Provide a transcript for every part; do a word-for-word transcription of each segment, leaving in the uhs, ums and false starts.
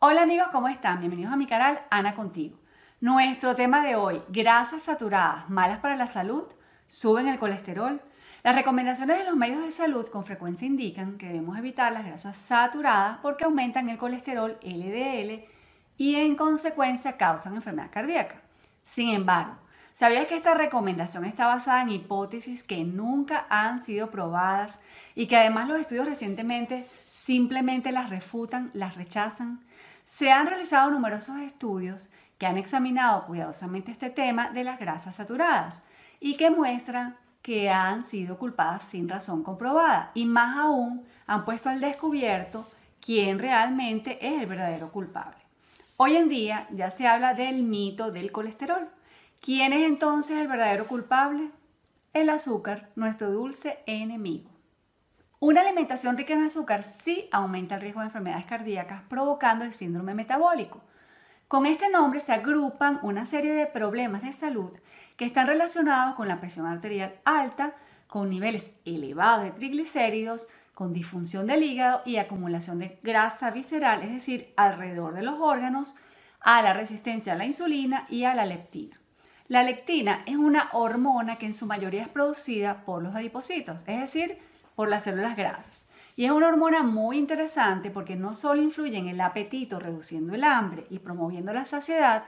Hola amigos, ¿cómo están? Bienvenidos a mi canal Ana Contigo. Nuestro tema de hoy, grasas saturadas malas para la salud, suben el colesterol. Las recomendaciones de los medios de salud con frecuencia indican que debemos evitar las grasas saturadas porque aumentan el colesterol L D L y en consecuencia causan enfermedad cardíaca. Sin embargo, ¿sabías que esta recomendación está basada en hipótesis que nunca han sido probadas y que además los estudios recientemente simplemente las refutan, las rechazan? Se han realizado numerosos estudios que han examinado cuidadosamente este tema de las grasas saturadas y que muestran que han sido culpadas sin razón comprobada y más aún han puesto al descubierto quién realmente es el verdadero culpable. Hoy en día ya se habla del mito del colesterol. ¿Quién es entonces el verdadero culpable? El azúcar, nuestro dulce enemigo. Una alimentación rica en azúcar sí aumenta el riesgo de enfermedades cardíacas provocando el síndrome metabólico. Con este nombre se agrupan una serie de problemas de salud que están relacionados con la presión arterial alta, con niveles elevados de triglicéridos, con disfunción del hígado y acumulación de grasa visceral, es decir, alrededor de los órganos, a la resistencia a la insulina y a la leptina. La leptina es una hormona que en su mayoría es producida por los adipocitos, es decir, por las células grasas. Y es una hormona muy interesante porque no solo influye en el apetito reduciendo el hambre y promoviendo la saciedad,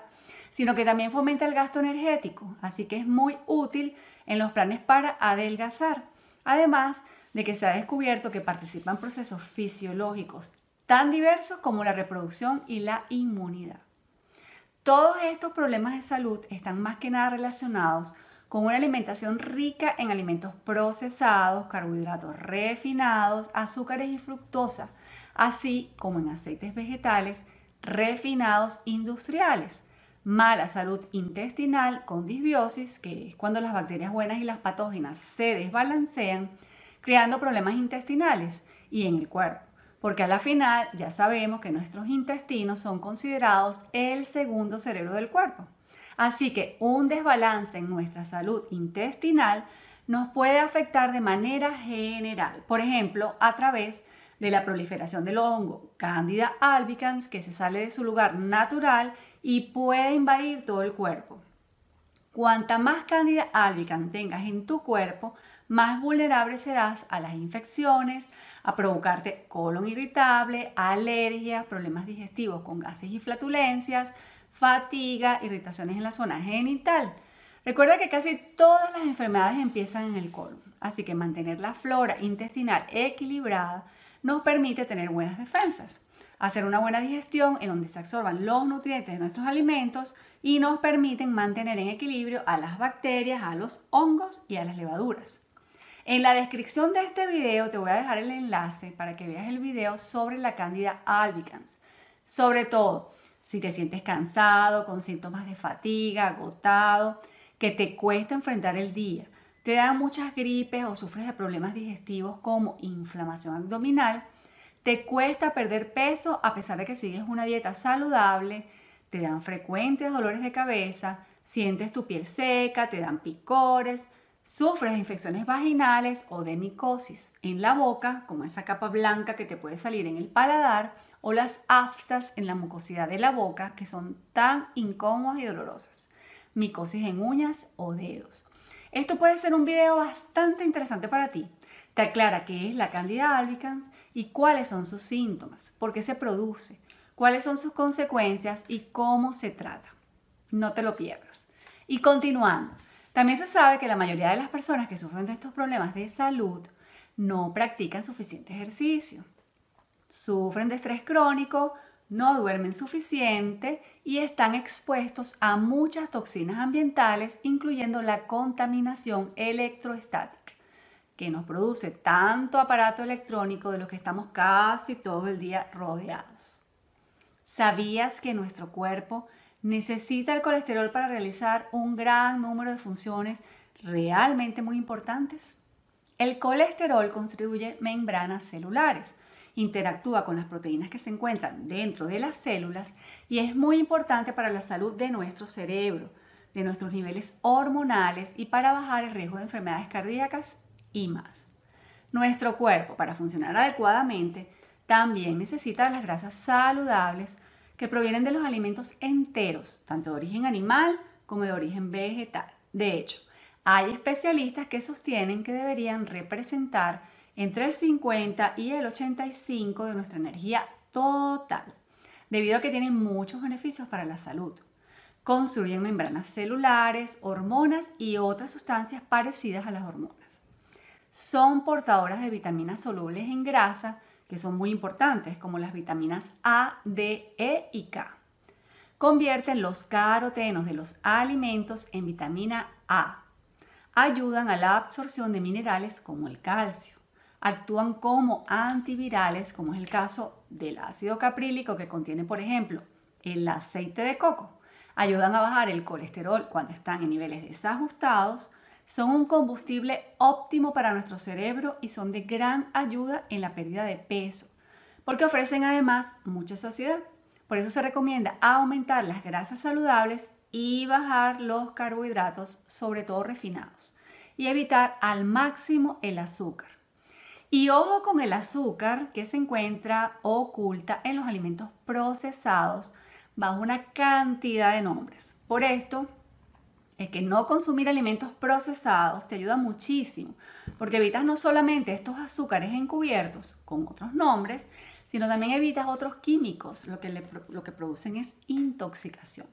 sino que también fomenta el gasto energético, así que es muy útil en los planes para adelgazar. Además de que se ha descubierto que participan procesos fisiológicos tan diversos como la reproducción y la inmunidad. Todos estos problemas de salud están más que nada relacionados con una alimentación rica en alimentos procesados, carbohidratos refinados, azúcares y fructosa, así como en aceites vegetales refinados industriales, mala salud intestinal con disbiosis, que es cuando las bacterias buenas y las patógenas se desbalancean, creando problemas intestinales y en el cuerpo, porque a la final ya sabemos que nuestros intestinos son considerados el segundo cerebro del cuerpo. Así que un desbalance en nuestra salud intestinal nos puede afectar de manera general, por ejemplo, a través de la proliferación del hongo Candida albicans que se sale de su lugar natural y puede invadir todo el cuerpo. Cuanta más Candida albicans tengas en tu cuerpo, más vulnerable serás a las infecciones, a provocarte colon irritable, alergias, problemas digestivos con gases y flatulencias, fatiga, irritaciones en la zona genital. Recuerda que casi todas las enfermedades empiezan en el colon, así que mantener la flora intestinal equilibrada nos permite tener buenas defensas, hacer una buena digestión en donde se absorban los nutrientes de nuestros alimentos y nos permiten mantener en equilibrio a las bacterias, a los hongos y a las levaduras. En la descripción de este video te voy a dejar el enlace para que veas el video sobre la Candida albicans. Sobre todo, si te sientes cansado, con síntomas de fatiga, agotado, que te cuesta enfrentar el día, te dan muchas gripes o sufres de problemas digestivos como inflamación abdominal, te cuesta perder peso a pesar de que sigues una dieta saludable, te dan frecuentes dolores de cabeza, sientes tu piel seca, te dan picores, sufres de infecciones vaginales o de micosis en la boca, como esa capa blanca que te puede salir en el paladar, o las aftas en la mucosidad de la boca que son tan incómodas y dolorosas, micosis en uñas o dedos. Esto puede ser un video bastante interesante para ti. Te aclara qué es la Candida albicans y cuáles son sus síntomas, por qué se produce, cuáles son sus consecuencias y cómo se trata. No te lo pierdas. Y continuando, también se sabe que la mayoría de las personas que sufren de estos problemas de salud no practican suficiente ejercicio. Sufren de estrés crónico, no duermen suficiente y están expuestos a muchas toxinas ambientales, incluyendo la contaminación electrostática, que nos produce tanto aparato electrónico de los que estamos casi todo el día rodeados. ¿Sabías que nuestro cuerpo necesita el colesterol para realizar un gran número de funciones realmente muy importantes? El colesterol constituye membranas celulares, interactúa con las proteínas que se encuentran dentro de las células y es muy importante para la salud de nuestro cerebro, de nuestros niveles hormonales y para bajar el riesgo de enfermedades cardíacas y más. Nuestro cuerpo, para funcionar adecuadamente, también necesita las grasas saludables que provienen de los alimentos enteros, tanto de origen animal como de origen vegetal. De hecho, hay especialistas que sostienen que deberían representar entre el cincuenta y el ochenta y cinco por ciento de nuestra energía total, debido a que tienen muchos beneficios para la salud. Construyen membranas celulares, hormonas y otras sustancias parecidas a las hormonas. Son portadoras de vitaminas solubles en grasa, que son muy importantes, como las vitaminas A, D, E y K. Convierten los carotenos de los alimentos en vitamina A. Ayudan a la absorción de minerales como el calcio. Actúan como antivirales, como es el caso del ácido caprílico que contiene, por ejemplo, el aceite de coco. Ayudan a bajar el colesterol cuando están en niveles desajustados. Son un combustible óptimo para nuestro cerebro y son de gran ayuda en la pérdida de peso, porque ofrecen además mucha saciedad. Por eso se recomienda aumentar las grasas saludables y bajar los carbohidratos, sobre todo refinados, y evitar al máximo el azúcar. Y ojo con el azúcar que se encuentra oculta en los alimentos procesados bajo una cantidad de nombres. Por esto, es que no consumir alimentos procesados te ayuda muchísimo, porque evitas no solamente estos azúcares encubiertos con otros nombres, sino también evitas otros químicos, lo que, le, lo que producen es intoxicación.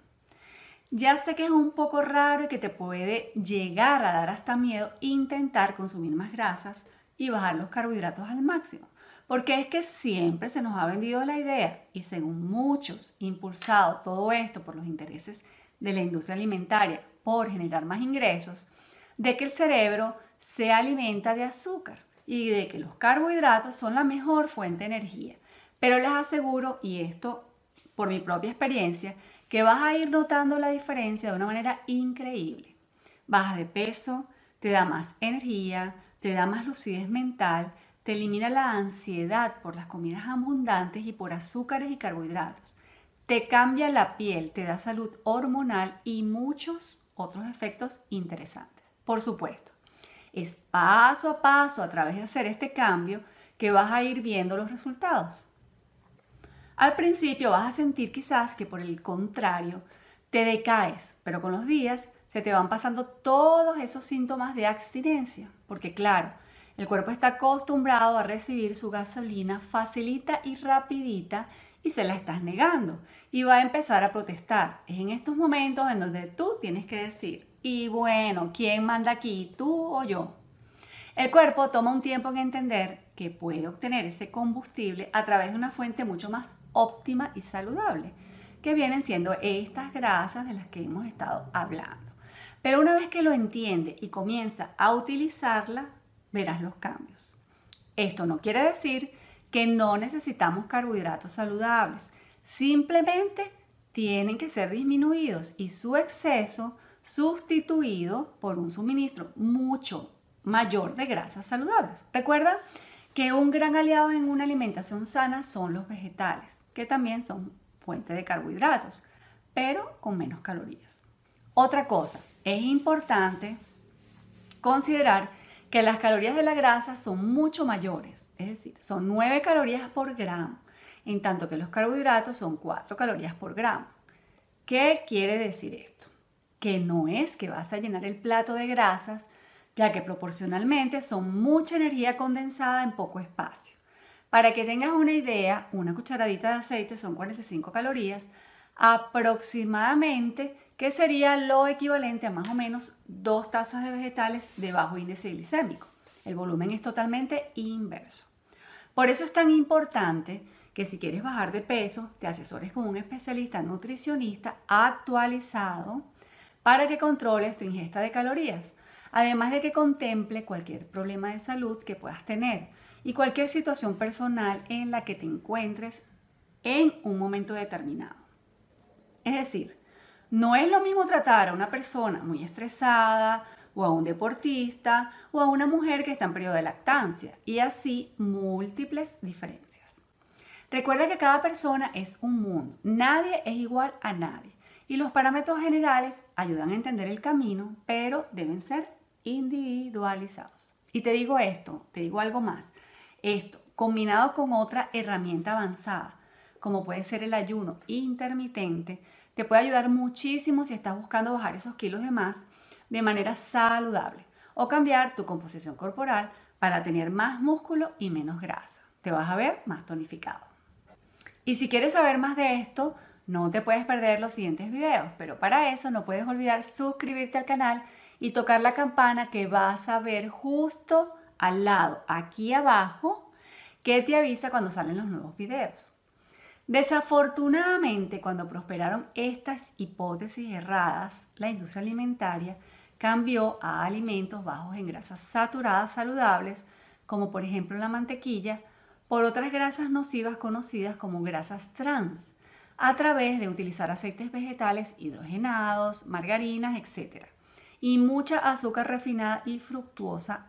Ya sé que es un poco raro y que te puede llegar a dar hasta miedo intentar consumir más grasas y bajar los carbohidratos al máximo, porque es que siempre se nos ha vendido la idea y según muchos, impulsado todo esto por los intereses de la industria alimentaria, por generar más ingresos, de que el cerebro se alimenta de azúcar y de que los carbohidratos son la mejor fuente de energía. Pero les aseguro, y esto por mi propia experiencia, que vas a ir notando la diferencia de una manera increíble. Bajas de peso, te da más energía, te da más lucidez mental, te elimina la ansiedad por las comidas abundantes y por azúcares y carbohidratos. Te cambia la piel, te da salud hormonal y muchos otros efectos interesantes. Por supuesto, es paso a paso a través de hacer este cambio que vas a ir viendo los resultados. Al principio vas a sentir quizás que por el contrario te decaes, pero con los días se te van pasando todos esos síntomas de abstinencia, porque claro, el cuerpo está acostumbrado a recibir su gasolina facilita y rapidita y se la estás negando y va a empezar a protestar. Es en estos momentos en donde tú tienes que decir, y bueno, ¿quién manda aquí, tú o yo? El cuerpo toma un tiempo en entender que puede obtener ese combustible a través de una fuente mucho más óptima y saludable, que vienen siendo estas grasas de las que hemos estado hablando. Pero una vez que lo entiende y comienza a utilizarla, verás los cambios. Esto no quiere decir que no necesitamos carbohidratos saludables, simplemente tienen que ser disminuidos y su exceso sustituido por un suministro mucho mayor de grasas saludables. Recuerda que un gran aliado en una alimentación sana son los vegetales, que también son fuente de carbohidratos, pero con menos calorías. Otra cosa, es importante considerar que las calorías de la grasa son mucho mayores, es decir, son nueve calorías por gramo, en tanto que los carbohidratos son cuatro calorías por gramo. ¿Qué quiere decir esto? Que no es que vas a llenar el plato de grasas, ya que proporcionalmente son mucha energía condensada en poco espacio. Para que tengas una idea, una cucharadita de aceite son cuarenta y cinco calorías, aproximadamente, que sería lo equivalente a más o menos dos tazas de vegetales de bajo índice glicémico. El volumen es totalmente inverso. Por eso es tan importante que si quieres bajar de peso, te asesores con un especialista nutricionista actualizado para que controles tu ingesta de calorías, además de que contemple cualquier problema de salud que puedas tener y cualquier situación personal en la que te encuentres en un momento determinado. Es decir, no es lo mismo tratar a una persona muy estresada o a un deportista o a una mujer que está en periodo de lactancia y así múltiples diferencias. Recuerda que cada persona es un mundo, nadie es igual a nadie y los parámetros generales ayudan a entender el camino, pero deben ser individualizados. Y te digo esto, te digo algo más, esto combinado con otra herramienta avanzada como puede ser el ayuno intermitente, te puede ayudar muchísimo si estás buscando bajar esos kilos de más de manera saludable o cambiar tu composición corporal para tener más músculo y menos grasa. Te vas a ver más tonificado. Y si quieres saber más de esto, no te puedes perder los siguientes videos, pero para eso no puedes olvidar suscribirte al canal y tocar la campana que vas a ver justo al lado, aquí abajo, que te avisa cuando salen los nuevos videos. Desafortunadamente, cuando prosperaron estas hipótesis erradas, la industria alimentaria cambió a alimentos bajos en grasas saturadas saludables, como por ejemplo la mantequilla, por otras grasas nocivas conocidas como grasas trans, a través de utilizar aceites vegetales hidrogenados, margarinas, etcétera, y mucha azúcar refinada y fructuosa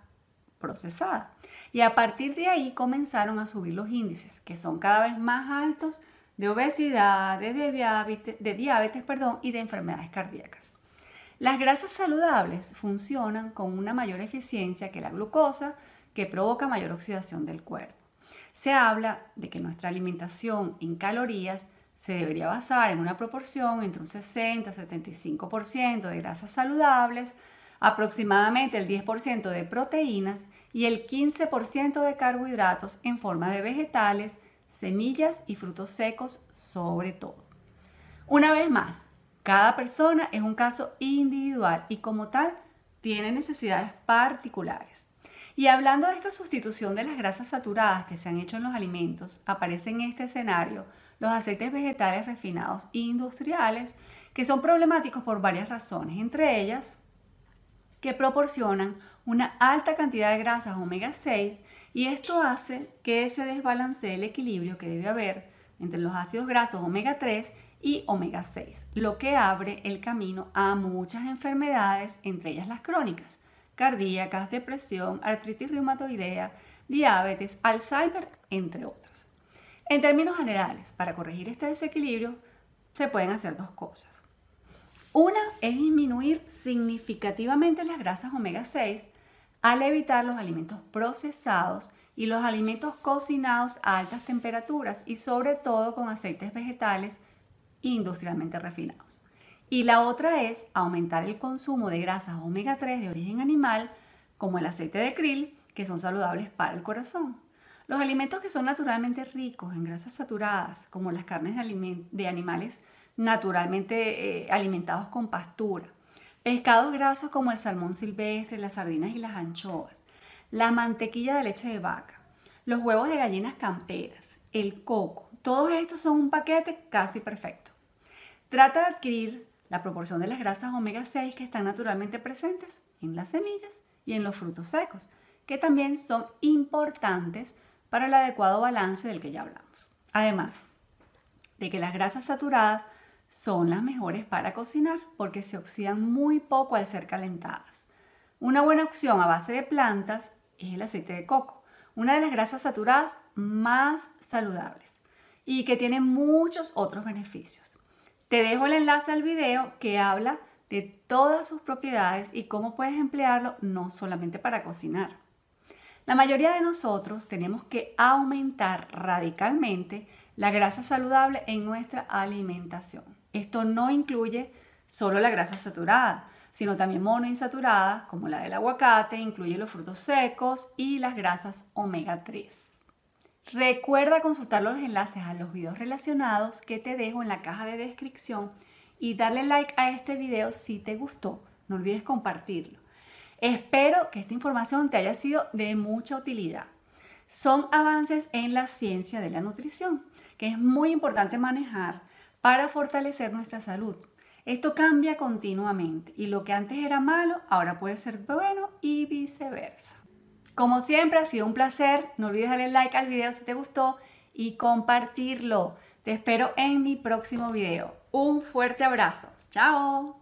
procesada. Y a partir de ahí comenzaron a subir los índices, que son cada vez más altos, de obesidad, de diabetes, de diabetes, perdón, y de enfermedades cardíacas. Las grasas saludables funcionan con una mayor eficiencia que la glucosa, que provoca mayor oxidación del cuerpo. Se habla de que nuestra alimentación en calorías se debería basar en una proporción entre un sesenta a setenta y cinco por ciento de grasas saludables, aproximadamente el diez por ciento de proteínas y el quince por ciento de carbohidratos en forma de vegetales, semillas y frutos secos sobre todo. Una vez más, cada persona es un caso individual y como tal tiene necesidades particulares. Y hablando de esta sustitución de las grasas saturadas que se han hecho en los alimentos, aparece en este escenario los aceites vegetales refinados industriales, que son problemáticos por varias razones, entre ellas que proporcionan una alta cantidad de grasas omega seis y esto hace que se desbalancee el equilibrio que debe haber entre los ácidos grasos omega tres y omega seis, lo que abre el camino a muchas enfermedades, entre ellas las crónicas, cardíacas, depresión, artritis reumatoidea, diabetes, Alzheimer, entre otras. En términos generales, para corregir este desequilibrio se pueden hacer dos cosas. Una es disminuir significativamente las grasas omega seis al evitar los alimentos procesados y los alimentos cocinados a altas temperaturas y sobre todo con aceites vegetales industrialmente refinados. Y la otra es aumentar el consumo de grasas omega tres de origen animal, como el aceite de krill, que son saludables para el corazón. Los alimentos que son naturalmente ricos en grasas saturadas, como las carnes de, de animales naturalmente eh, alimentados con pastura, pescados grasos como el salmón silvestre, las sardinas y las anchoas, la mantequilla de leche de vaca, los huevos de gallinas camperas, el coco, todos estos son un paquete casi perfecto. Trata de adquirir la proporción de las grasas omega seis que están naturalmente presentes en las semillas y en los frutos secos, que también son importantes para el adecuado balance del que ya hablamos. Además de que las grasas saturadas son las mejores para cocinar porque se oxidan muy poco al ser calentadas. Una buena opción a base de plantas es el aceite de coco, una de las grasas saturadas más saludables y que tiene muchos otros beneficios. Te dejo el enlace al video que habla de todas sus propiedades y cómo puedes emplearlo no solamente para cocinar. La mayoría de nosotros tenemos que aumentar radicalmente la grasa saludable en nuestra alimentación. Esto no incluye solo la grasa saturada, sino también monoinsaturadas como la del aguacate, incluye los frutos secos y las grasas omega tres. Recuerda consultar los enlaces a los videos relacionados que te dejo en la caja de descripción y darle like a este video si te gustó. No olvides compartirlo. Espero que esta información te haya sido de mucha utilidad. Son avances en la ciencia de la nutrición, que es muy importante manejar para fortalecer nuestra salud. Esto cambia continuamente y lo que antes era malo ahora puede ser bueno y viceversa. Como siempre ha sido un placer, no olvides darle like al video si te gustó y compartirlo. Te espero en mi próximo video. Un fuerte abrazo. ¡Chao!